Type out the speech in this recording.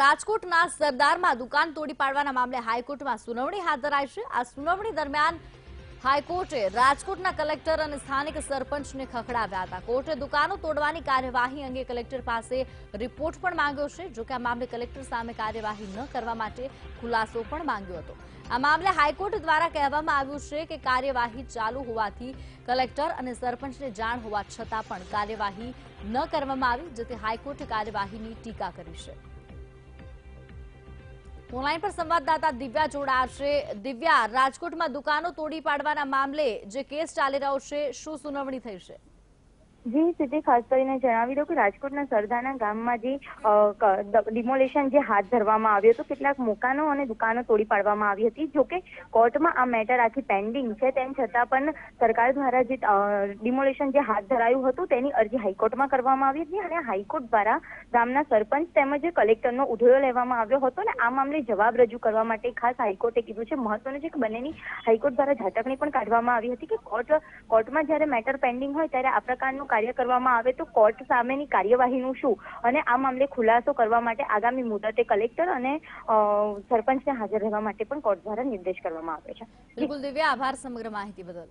રાજકોટના સરદારમાં દુકાન તોડી પાડવાના મામલે હાઈકોર્ટમાં સુનાવણી હાથ ધરાઈ છે। આ સુનાવણી દરમિયાન હાઈકોર્ટે રાજકોટના કલેક્ટર અને સ્થાનિક સરપંચને ખખડાવ્યા હતા। કોર્ટે દુકાનો તોડવાની કાર્યવાહી અંગે કલેક્ટર પાસે રિપોર્ટ પણ માંગ્યો છે। જો કે આ મામલે કલેક્ટર સામે કાર્યવાહી ન કરવા માટે ખુલાસો પણ માંગ્યો હતો। આ મામલે હાઈકોર્ટ દ્વારા કહેવામાં આવ્યું છે કે કાર્યવાહી ચાલુ હોવાથી કલેક્ટર અને સરપંચને જાણ હોવા છતાં પણ કાર્યવાહી ન કરવામાં આવી, જેથી હાઈકોર્ટે કાર્યવાહીની ટીકા કરી છે। ऑनलाइन पर संवाददाता दिव्या जोड़ाशे। दिव्या, राजकोट में दुकानों तोड़ी पाड़वाना मामले जे केस चाली रह्यो छे, शुं सुनावणी थई छे? जी सीधे खास કરીને જણાવી દઉં કે રાજકોટના સરદારના ગામમાં જે ડિમોલેશન જે હાથ ધરવામાં આવ્યું હતું, કેટલાક મકાનો અને દુકાનો તોડી પાડવામાં આવી હતી। જોકે કોર્ટમાં આ મેટર આખી પેન્ડિંગ છે, તેમ છતાં પણ સરકાર દ્વારા જે ડિમોલેશન જે હાથ ધરાયું હતું તેની અરજી હાઈકોર્ટમાં કરવામાં આવી હતી અને હાઈકોર્ટ દ્વારા ગામના સરપંચ તેમજ કલેક્ટરનો ઉધોયો લેવામાં આવ્યો હતો અને આ મામલે જવાબ રજૂ કરવા માટે ખાસ હાઈકોર્ટે કીધું છે। મહત્વનું છે કે બંનેની હાઈકોર્ટ દ્વારા ઝાટકણી પણ કાઢવામાં આવી હતી કે કોર્ટમાં જ્યારે મેટર પેન્ડિંગ હોય ત્યારે આ પ્રકારનું कार्य करवामां आवे तो कोर्ट सामेनी कार्यवाहीनुं शुं अने आ मामले खुलासो करवा माटे आगामी मुदते कलेक्टर अने सरपंचने हाजर रहेवा माटे पण कोर्ट द्वारा निर्देश करवामां आव्यो छे। बिलकुल दिव्या, आभार समग्र माहिती बदल।